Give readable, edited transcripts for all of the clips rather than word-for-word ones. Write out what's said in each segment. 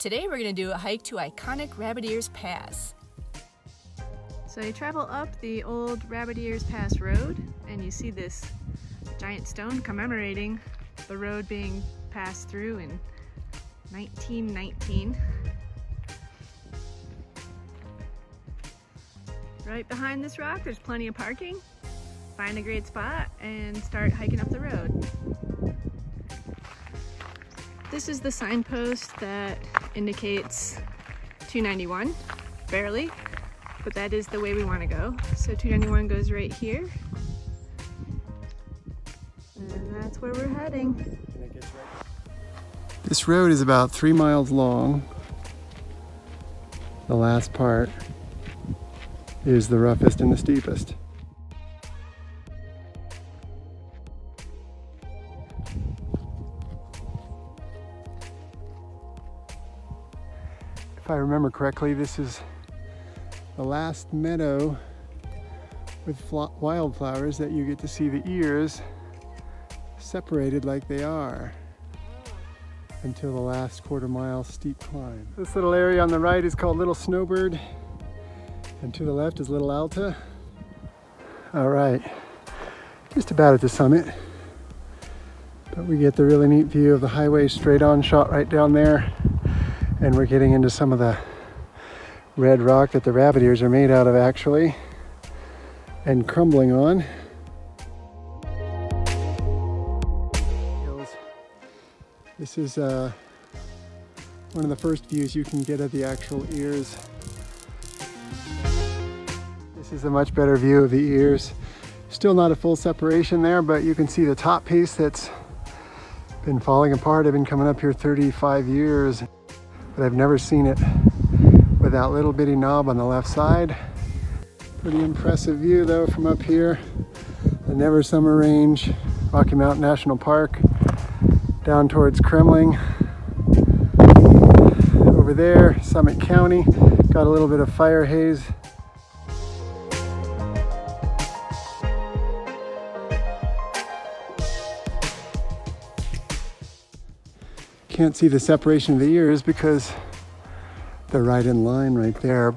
Today we're going to do a hike to iconic Rabbit Ears Pass. So you travel up the old Rabbit Ears Pass road and you see this giant stone commemorating the road being passed through in 1919. Right behind this rock there's plenty of parking. Find a great spot and start hiking up the road. This is the signpost that indicates 291, barely, but that is the way we want to go. So 291 goes right here, and that's where we're heading. This road is about 3 miles long. The last part is the roughest and the steepest. If I remember correctly, this is the last meadow with wildflowers that you get to see the ears separated like they are until the last quarter-mile steep climb. This little area on the right is called Little Snowbird, and to the left is Little Alta. All right, just about at the summit, but we get the really neat view of the highway straight on shot right down there. And we're getting into some of the red rock that the rabbit ears are made out of actually, and crumbling on. This is one of the first views you can get of the actual ears. This is a much better view of the ears. Still not a full separation there, but you can see the top piece that's been falling apart. I've been coming up here 35 years. But I've never seen it with that little bitty knob on the left side. Pretty impressive view though from up here. The Never Summer Range, Rocky Mountain National Park, down towards Kremmling. Over there, Summit County, got a little bit of fire haze. Can't see the separation of the ears because they're right in line right there.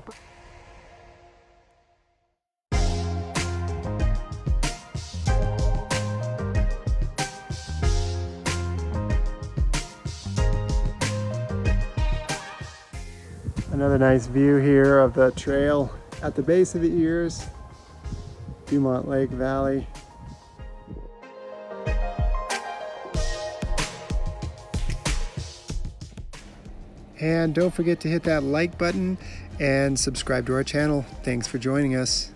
Another nice view here of the trail at the base of the ears, Dumont Lake Valley. And don't forget to hit that like button and subscribe to our channel. Thanks for joining us.